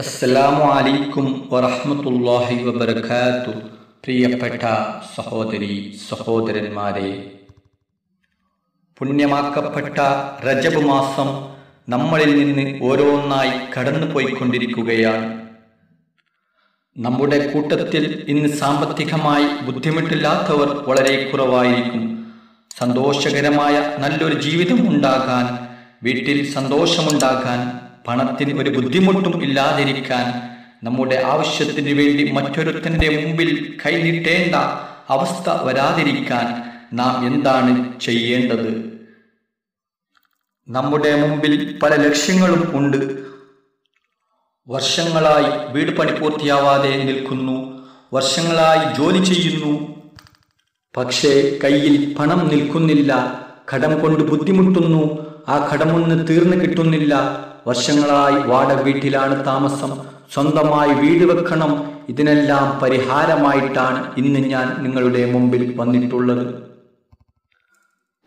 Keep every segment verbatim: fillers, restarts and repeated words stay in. അസ്സലാമു അലൈക്കും വറഹ്മത്തുള്ളാഹി വബറകാത്തു. പ്രിയപ്പെട്ട സഹോദരി സഹോദരന്മാരെ, പുണ്യമാക്കപ്പെട്ട റജബ് മാസം നമ്മളിൽ നിന്ന് ഓരോന്നായി കടന്നു പോയിക്കൊണ്ടിരിക്കുകയാണ്. നമ്മുടെ കൂട്ടത്തിൽ ഇന്ന് സാമ്പത്തികമായി ബുദ്ധിമുട്ടില്ലാത്തവർ വളരെ കുറവായിരിക്കും. സന്തോഷകരമായ നല്ലൊരു ജീവിതം ഉണ്ടാകാൻ, വീട്ടിൽ സന്തോഷമുണ്ടാകാൻ, പണത്തിന് ഒരു ബുദ്ധിമുട്ടും ഇല്ലാതിരിക്കാൻ, നമ്മുടെ ആവശ്യത്തിന് വേണ്ടി മറ്റൊരുത്തൻ്റെ മുമ്പിൽ കൈനീട്ടേണ്ട അവസ്ഥ വരാതിരിക്കാൻ നാം എന്താണ് ചെയ്യേണ്ടത്? നമ്മുടെ മുമ്പിൽ പല ലക്ഷ്യങ്ങളും ഉണ്ട്. വർഷങ്ങളായി വീട് പണി പൂർത്തിയാവാതെ നിൽക്കുന്നു, വർഷങ്ങളായി ജോലി ചെയ്യുന്നു, പക്ഷേ കയ്യിൽ പണം നിൽക്കുന്നില്ല. കടം കൊണ്ട് ബുദ്ധിമുട്ടുന്നു, ആ കടമൊന്ന് തീർന്നു കിട്ടുന്നില്ല. വർഷങ്ങളായി വാടക വീട്ടിലാണ് താമസം, സ്വന്തമായി വീട് വെക്കണം. ഇതിനെല്ലാം പരിഹാരമായിട്ടാണ് ഇന്ന് ഞാൻ നിങ്ങളുടെ മുമ്പിൽ വന്നിട്ടുള്ളത്.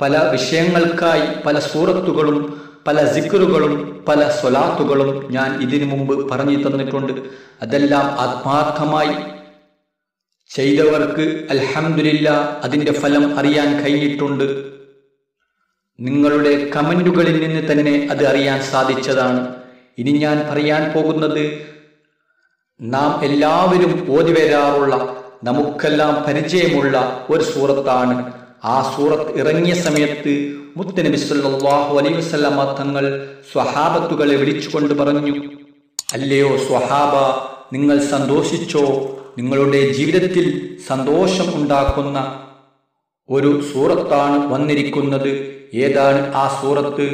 പല വിഷയങ്ങൾക്കായി പല സൂറത്തുകളും പല സിക്റുകളും പല സ്വലാത്തുകളും ഞാൻ ഇതിനു മുമ്പ് പറഞ്ഞു തന്നിട്ടുണ്ട്. അതെല്ലാം ആത്മാർത്ഥമായി ചെയ്തവർക്ക് അൽഹംദുലില്ലാ അതിൻ്റെ ഫലം അറിയാൻ കഴിഞ്ഞിട്ടുണ്ട്. നിങ്ങളുടെ കമൻറ്റുകളിൽ നിന്ന് തന്നെ അത് അറിയാൻ സാധിച്ചതാണ്. ഇനി ഞാൻ പറയാൻ പോകുന്നത് നാം എല്ലാവരും ഓതി വരാറുള്ള, നമുക്കെല്ലാം പരിചയമുള്ള ഒരു സൂറത്താണ്. ആ സൂറത്ത് ഇറങ്ങിയ സമയത്ത് മുത്തനബി സല്ലല്ലാഹു അലൈഹി വസല്ലമ തങ്ങൾ സ്വഹാബത്തുകളെ വിളിച്ചുകൊണ്ട് പറഞ്ഞു, അല്ലയോ സ്വഹാബ, നിങ്ങൾ സന്തോഷിച്ചോ? നിങ്ങളുടെ ജീവിതത്തിൽ സന്തോഷം ഉണ്ടാക്കുന്ന ഒരു സൂറത്താണ് വന്നിരിക്കുന്നത്. ഏതാണ് ആ സൂറത്ത്?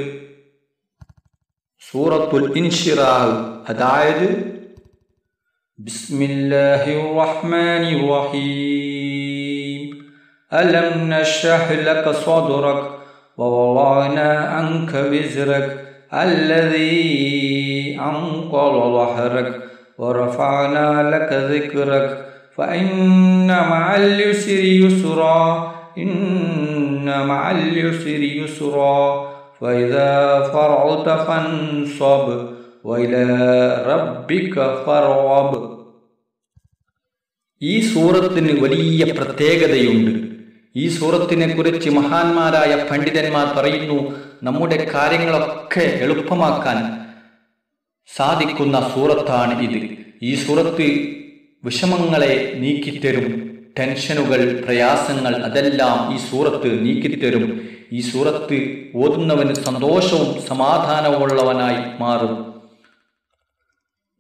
സൂറത്തുൽ ഇൻഷിറാഹ്. അതായത് ബിസ്മില്ലാഹിർ റഹ്മാനിർ റഹീം. അലം നഷ്റഹ് ലക സദ്റക വവളഅനാ അൻക വിസ്റക അല്ലദീ അൻഖദ ളഹ്റക വറഫഅനാ ലക ദിക്റക ഫഇന്ന മഅൽ യുസ്രി യുസ്റാ. ഈ സൂറത്തിന് വലിയ പ്രത്യേകതയുണ്ട്. ഈ സൂറത്തിനെ കുറിച്ച് മഹാന്മാരായ പണ്ഡിതന്മാർ പറയുന്നു, നമ്മുടെ കാര്യങ്ങളൊക്കെ എളുപ്പമാക്കാൻ സാധിക്കുന്ന സൂറത്താണ് ഇത്. ഈ സൂറത്ത് വിഷമങ്ങളെ നീക്കിത്തരും. ടെൻഷനുകൾ, പ്രയാസങ്ങൾ, അതെല്ലാം ഈ സൂറത്ത് നീക്കിത്തരും. ഈ സൂറത്ത് ഓതുന്നവന് സന്തോഷവും സമാധാനവും ഉള്ളവനായി മാറും.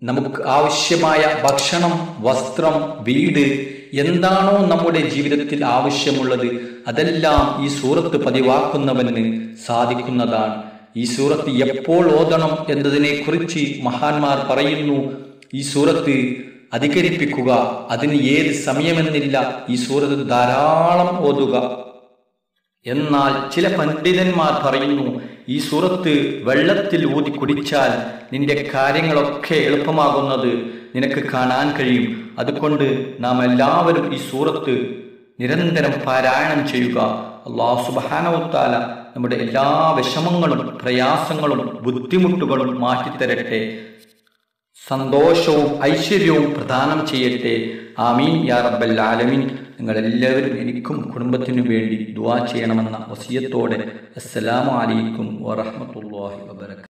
നമുക്ക് ആവശ്യമായ ഭക്ഷണം, വസ്ത്രം, വീട്, എന്താണോ നമ്മുടെ ജീവിതത്തിൽ ആവശ്യമുള്ളത് അതെല്ലാം ഈ സൂറത്ത് പതിവാക്കുന്നവന് സാധിക്കുന്നതാണ്. ഈ സൂറത്ത് എപ്പോൾ ഓതണം എന്നതിനെക്കുറിച്ച് മഹാന്മാർ പറയുന്നു, ഈ സൂറത്ത് അധികരിപ്പിക്കുക, അതിന് ഏത് സമയമെന്നില്ല, ഈ സൂറത്ത് ധാരാളം ഓതുക. എന്നാൽ ചില പണ്ഡിതന്മാർ പറയുന്നു, ഈ സൂറത്ത് വെള്ളത്തിൽ ഊതി കുടിച്ചാൽ നിന്റെ കാര്യങ്ങളൊക്കെ എളുപ്പമാകുന്നത് നിനക്ക് കാണാൻ കഴിയും. അതുകൊണ്ട് നാം എല്ലാവരും ഈ സൂറത്ത് നിരന്തരം പാരായണം ചെയ്യുക. അല്ലാഹു സുബ്ഹാനഹു വ തആല നമ്മുടെ എല്ലാ വിഷമങ്ങളും പ്രയാസങ്ങളും ബുദ്ധിമുട്ടുകളും മാറ്റിത്തരട്ടെ, സന്തോഷവും ഐശ്വര്യവും പ്രദാനം ചെയ്യട്ടെ. ആമീൻ യാ റബ്ബൽ ആലമീൻ. നിങ്ങളെല്ലാവരും എനിക്കും കുടുംബത്തിനും വേണ്ടി ദുആ ചെയ്യണമെന്ന വസിയത്തോടെ അസ്സലാമു അലൈക്കും വറഹ്മത്തുള്ളാഹി വബറകാതുഹു.